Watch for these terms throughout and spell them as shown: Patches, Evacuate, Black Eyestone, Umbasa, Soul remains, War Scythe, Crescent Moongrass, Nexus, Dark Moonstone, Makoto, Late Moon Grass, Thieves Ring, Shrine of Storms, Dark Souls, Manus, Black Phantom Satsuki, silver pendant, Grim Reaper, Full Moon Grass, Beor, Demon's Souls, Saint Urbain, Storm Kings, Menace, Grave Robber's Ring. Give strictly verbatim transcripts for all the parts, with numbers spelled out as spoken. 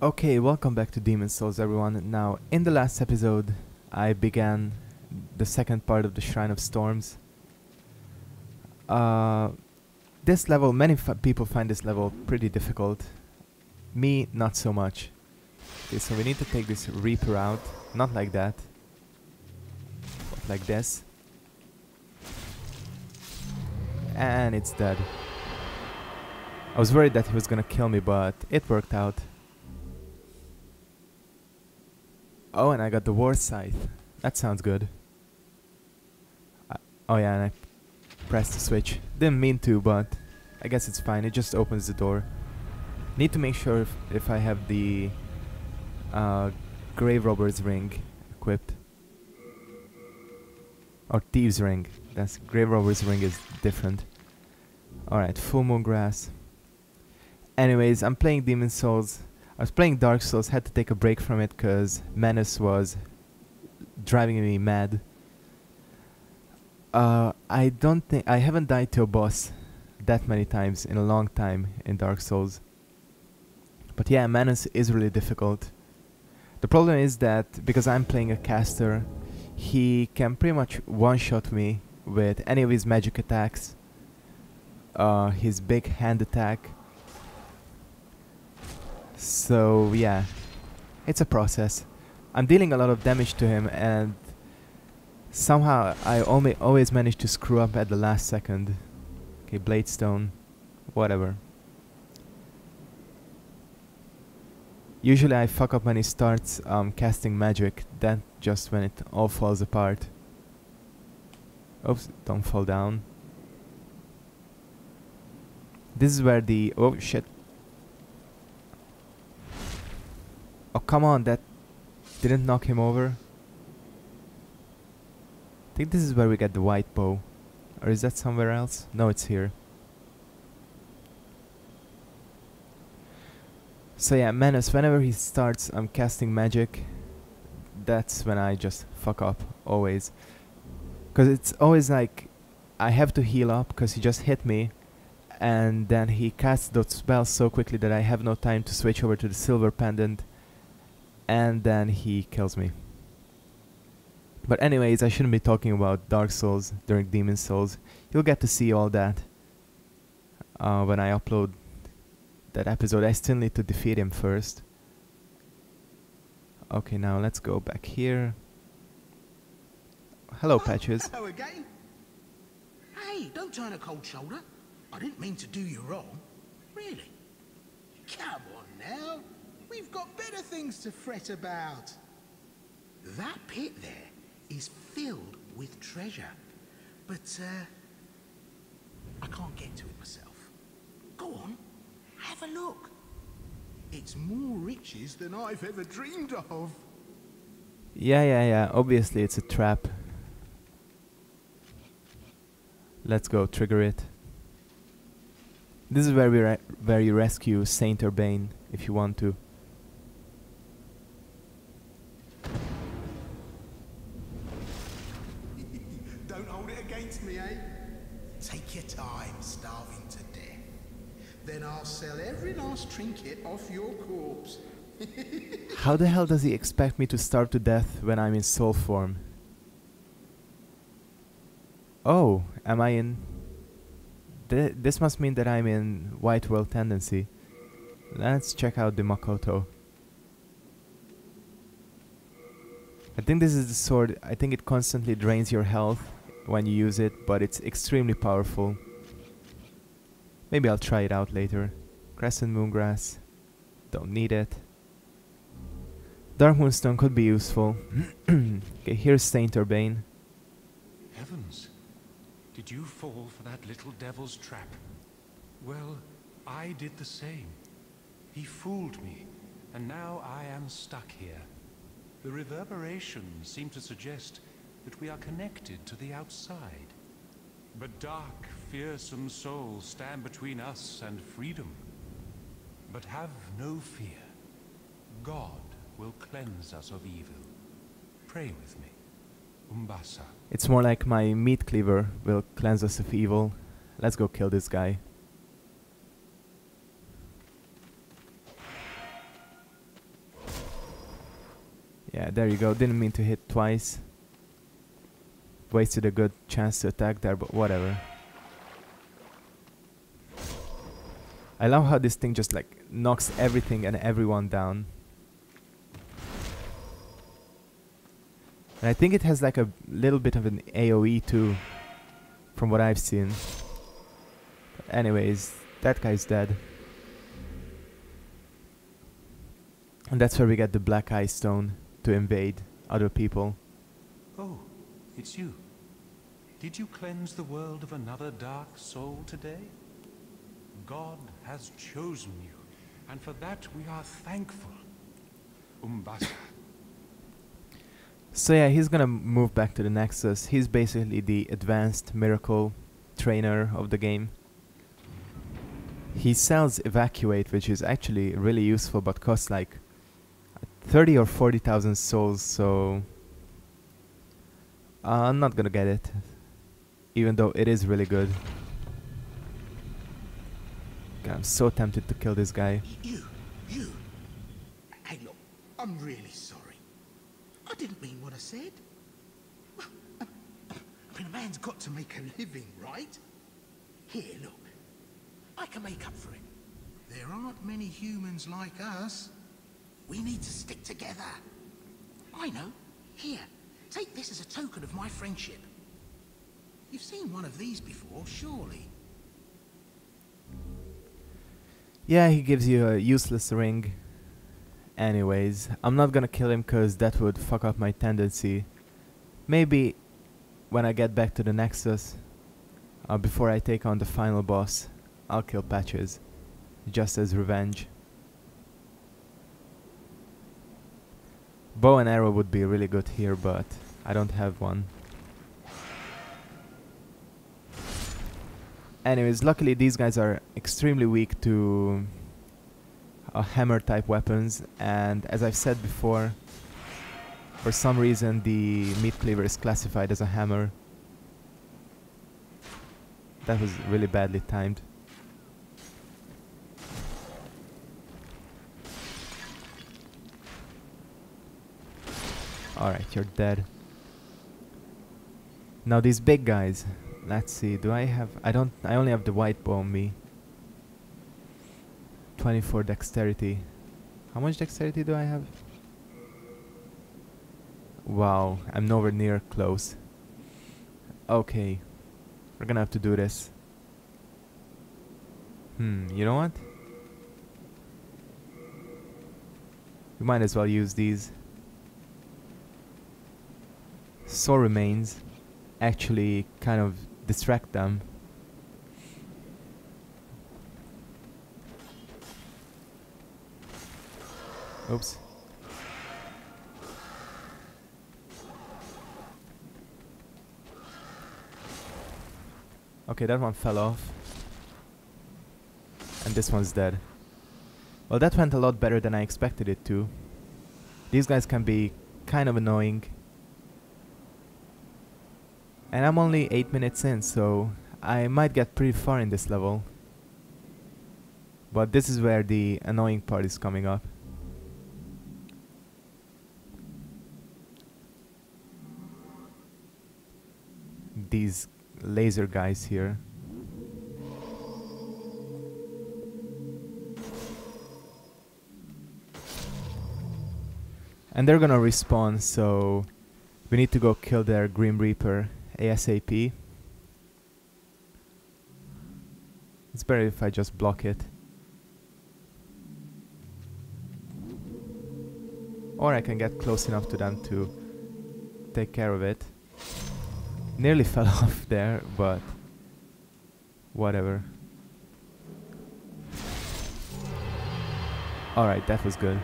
Okay, welcome back to Demon's Souls, everyone. Now, in the last episode, I began the second part of the Shrine of Storms. Uh, this level, many f people find this level pretty difficult. Me, not so much. Okay, so we need to take this Reaper out. Not like that. But like this. And it's dead. I was worried that he was gonna kill me, but it worked out. Oh, and I got the War Scythe. That sounds good. I, oh yeah, and I pressed the switch. Didn't mean to, but I guess it's fine. It just opens the door. Need to make sure if, if I have the uh, Grave Robber's Ring equipped. Or Thieves Ring. That's Grave Robber's Ring is different. Alright, Full Moon Grass. Anyways, I'm playing Demon's Souls. I was playing Dark Souls, had to take a break from it because Menace was driving me mad. Uh, I don't think I haven't died to a boss that many times in a long time in Dark Souls. But yeah, Manus is really difficult. The problem is that because I'm playing a caster, he can pretty much one-shot me with any of his magic attacks, uh, his big hand attack. So yeah, it's a process. I'm dealing a lot of damage to him and somehow I always manage to screw up at the last second. Okay, Bladestone, whatever. Usually I fuck up when he starts um, casting magic, that's just when it all falls apart. Oops, don't fall down. This is where the... oh shit. Oh, come on, that didn't knock him over. I think this is where we get the white bow. Or is that somewhere else? No, it's here. So yeah, Manus, whenever he starts um, casting magic, that's when I just fuck up, always. Because it's always like, I have to heal up, because he just hit me. And then he casts those spells so quickly that I have no time to switch over to the silver pendant. And then he kills me. But anyways, I shouldn't be talking about Dark Souls during Demon's Souls. You'll get to see all that uh, when I upload that episode. I still need to defeat him first. Okay, now let's go back here. Hello, Patches. Hello again. Hey, don't turn a cold shoulder. I didn't mean to do you wrong. Really? Come on now. We've got better things to fret about. That pit there is filled with treasure, but uh, I can't get to it myself. Go on, have a look. It's more riches than I've ever dreamed of. Yeah, yeah, yeah. Obviously, it's a trap. Let's go trigger it. This is where we re where you rescue Saint Urbain if you want to. Sell every last trinket off your corpse. How the hell does he expect me to starve to death when I'm in soul form? Oh, am I in... Th this must mean that I'm in White World Tendency. Let's check out the Makoto. I think this is the sword, I think it constantly drains your health when you use it, but it's extremely powerful. Maybe I'll try it out later. Crescent Moongrass. Don't need it. Dark Moonstone could be useful. Okay, here's Saint Urbain. Heavens. Did you fall for that little devil's trap? Well, I did the same. He fooled me, and now I am stuck here. The reverberations seem to suggest that we are connected to the outside. But dark, fearsome souls stand between us and freedom. But have no fear. God will cleanse us of evil. Pray with me, Umbasa. It's more like my meat cleaver will cleanse us of evil. Let's go kill this guy. Yeah, there you go. Didn't mean to hit twice. Wasted a good chance to attack there, but whatever. I love how this thing just like knocks everything and everyone down. And I think it has like a little bit of an AoE too, from what I've seen. But anyways, that guy's dead. And that's where we get the Black Eyestone to invade other people. Oh, it's you. Did you cleanse the world of another dark soul today? God has chosen you, and for that we are thankful. Umbasa. So yeah, he's gonna move back to the Nexus. He's basically the advanced miracle trainer of the game. He sells Evacuate, which is actually really useful, but costs like thirty or forty thousand souls, so uh, I'm not gonna get it, even though it is really good. God, I'm so tempted to kill this guy. You, you. Hey, look, I'm really sorry. I didn't mean what I said. Well, I, I mean, a man's got to make a living, right? Here, look. I can make up for it. There aren't many humans like us. We need to stick together. I know. Here, take this as a token of my friendship. You've seen one of these before, surely. Yeah, he gives you a useless ring. Anyways, I'm not gonna kill him because that would fuck up my tendency. Maybe when I get back to the Nexus, uh, before I take on the final boss, I'll kill Patches, just as revenge. Bow and arrow would be really good here, but I don't have one. Anyways, luckily these guys are extremely weak to uh, hammer type weapons, and as I've said before, for some reason the meat cleaver is classified as a hammer. That was really badly timed. Alright, you're dead. Now these big guys. Let's see, do I have... I don't... I only have the white bow on me. twenty-four dexterity. How much dexterity do I have? Wow, I'm nowhere near close. Okay. We're gonna have to do this. Hmm, you know what? We might as well use these. Soul remains actually kind of distract them. Oops. Okay, that one fell off. And this one's dead. Well, that went a lot better than I expected it to. These guys can be kind of annoying. And I'm only eight minutes in, so I might get pretty far in this level. But this is where the annoying part is coming up. These laser guys here. And they're gonna respawn, so we need to go kill their Grim Reaper ASAP. It's better if I just block it. Or I can get close enough to them to take care of it. Nearly fell off there, but whatever. Alright, that was good.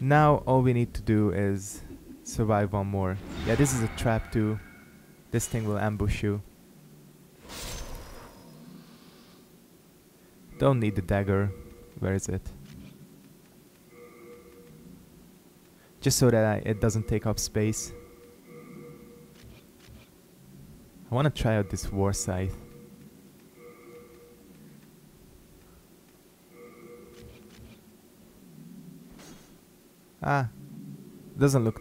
Now all we need to do is survive one more. Yeah, this is a trap too. This thing will ambush you. Don't need the dagger. Where is it? Just so that I, it doesn't take up space. I want to try out this War Scythe. Ah, doesn't look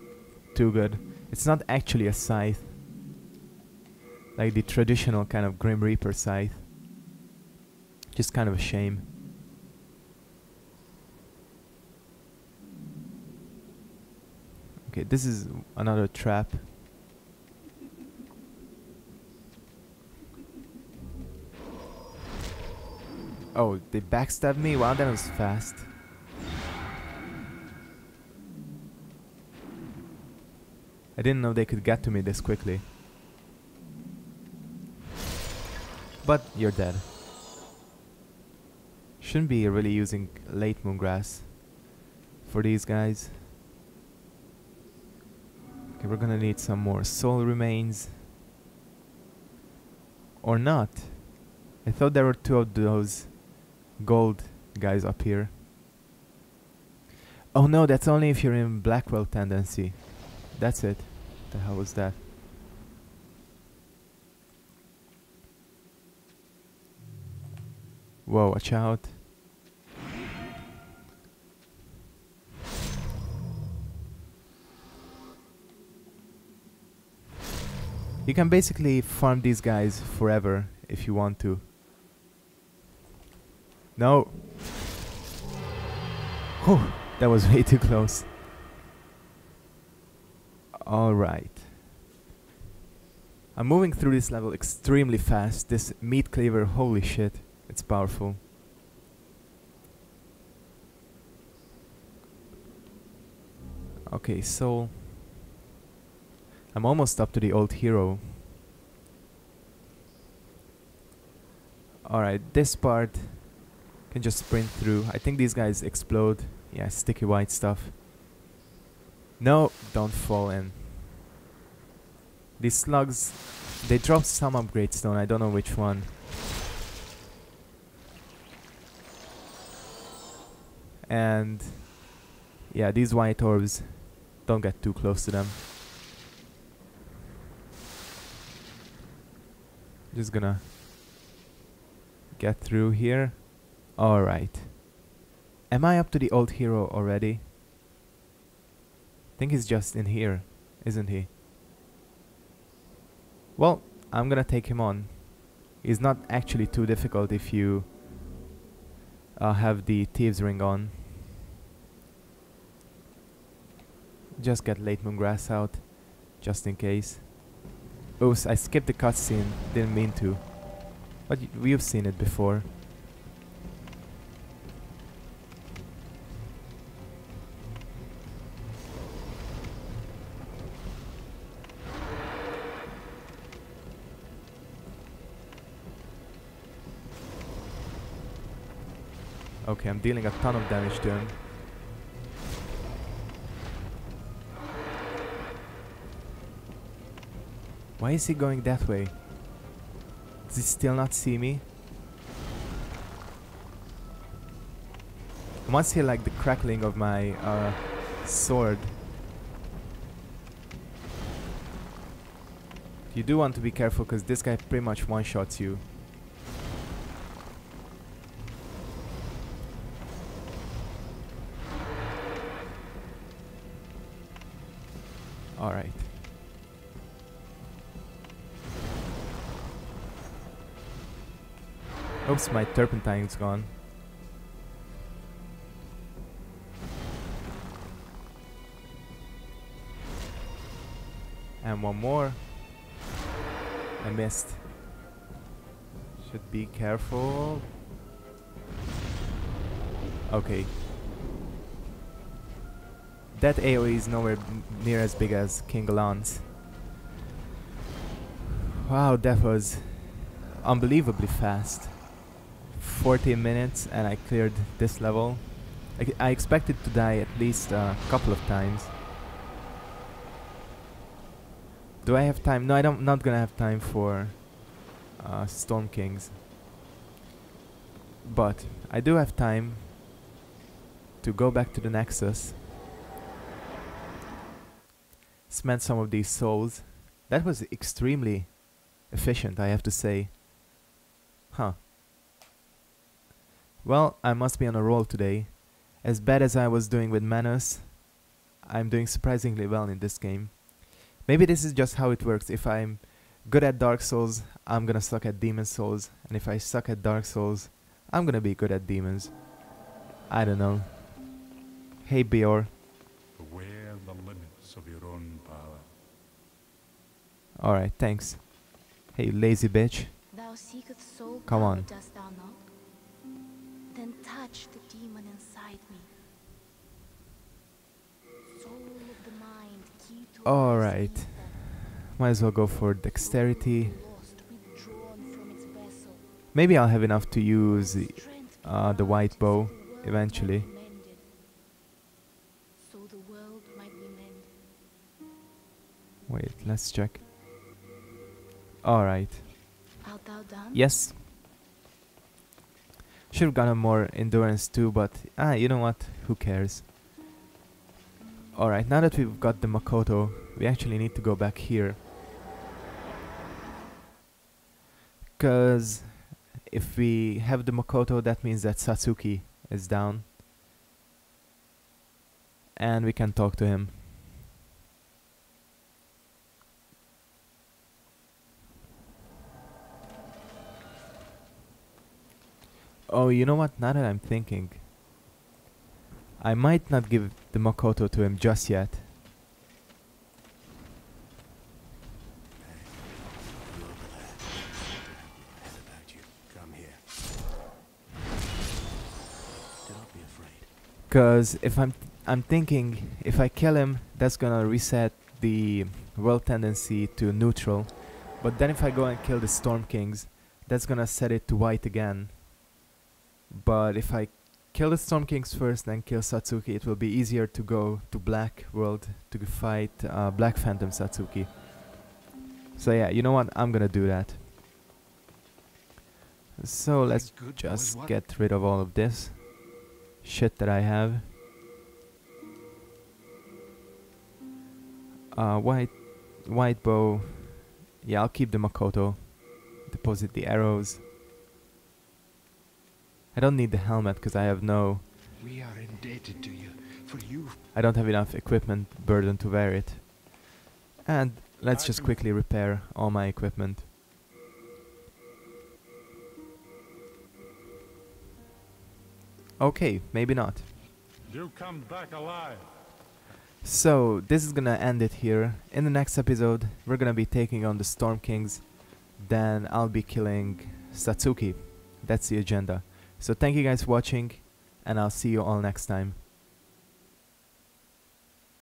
too good. It's not actually a scythe, like the traditional kind of Grim Reaper scythe. Just kind of a shame. Okay, this is another trap. Oh, they backstabbed me? Wow, that was fast. I didn't know they could get to me this quickly. But you're dead. Shouldn't be really using Late Moon Grass for these guys. Okay, we're gonna need some more Soul Remains. Or not. I thought there were two of those gold guys up here. Oh no, that's only if you're in Blackwell Tendency. That's it. What the hell was that? Whoa, watch out. You can basically farm these guys forever if you want to. No. Whew, that was way too close. Alright. I'm moving through this level extremely fast. This meat cleaver, holy shit, it's powerful. Okay, so I'm almost up to the old hero. Alright, this part can just sprint through. I think these guys explode. Yeah, sticky white stuff. No, don't fall in. These slugs, they dropped some upgrade stone. I don't know which one. And yeah, these white orbs, don't get too close to them. Just gonna get through here. Alright. Am I up to the old hero already? I think he's just in here, isn't he? Well, I'm gonna take him on. He's not actually too difficult if you uh, have the Thieves Ring on. Just get Late Moon Grass out, just in case. Oops, I skipped the cutscene, didn't mean to. But we've seen it before. Okay, I'm dealing a ton of damage to him. Why is he going that way? Does he still not see me? I must hear like the crackling of my uh, sword. You do want to be careful because this guy pretty much one-shots you. Alright. Oops, my turpentine's gone. And one more. I missed. Should be careful. Okay. That AoE is nowhere near as big as King Alon's. Wow, that was unbelievably fast. fourteen minutes and I cleared this level. I, I expected to die at least a couple of times. Do I have time? No, I don't, not gonna have time for uh, Storm Kings. But I do have time to go back to the Nexus. Spent some of these souls. That was extremely efficient, I have to say. Huh. Well, I must be on a roll today. As bad as I was doing with Manus, I'm doing surprisingly well in this game. Maybe this is just how it works. If I'm good at Dark Souls, I'm gonna suck at Demon's Souls, and if I suck at Dark Souls, I'm gonna be good at Demons. I don't know. Hey Beor. Beware the limits of your own power. Alright, thanks. Hey you lazy bitch. Thou seeketh soul Come power, on. Dost thou not? Then touch the demon inside me. Alright, might as well go for dexterity. Maybe I'll have enough to use uh, the white bow eventually. Wait, let's check. Alright. Yes. Should have gotten more endurance too, but ah, you know what? Who cares? Alright, now that we've got the Makoto, we actually need to go back here. Because if we have the Makoto, that means that Satsuki is down. And we can talk to him. Oh, you know what? Now that I'm thinking, I might not give the Makoto to him just yet. Because if I'm, I'm thinking, if I kill him, that's gonna reset the world tendency to neutral. But then if I go and kill the Storm Kings, that's gonna set it to white again. But if I kill the Storm Kings first, then kill Satsuki, it will be easier to go to Black World to fight uh, Black Phantom Satsuki. So yeah, you know what? I'm gonna do that. So let's just get rid of all of this shit that I have. Uh, white, white bow. Yeah, I'll keep the Makoto. Deposit the arrows. I don't need the helmet because I have no... We are indebted to you, for you. I don't have enough equipment burden to wear it. And let's just quickly repair all my equipment. Okay, maybe not. You come back alive. So this is gonna end it here. In the next episode, we're gonna be taking on the Storm Kings. Then I'll be killing Satsuki. That's the agenda. So thank you guys for watching, and I'll see you all next time.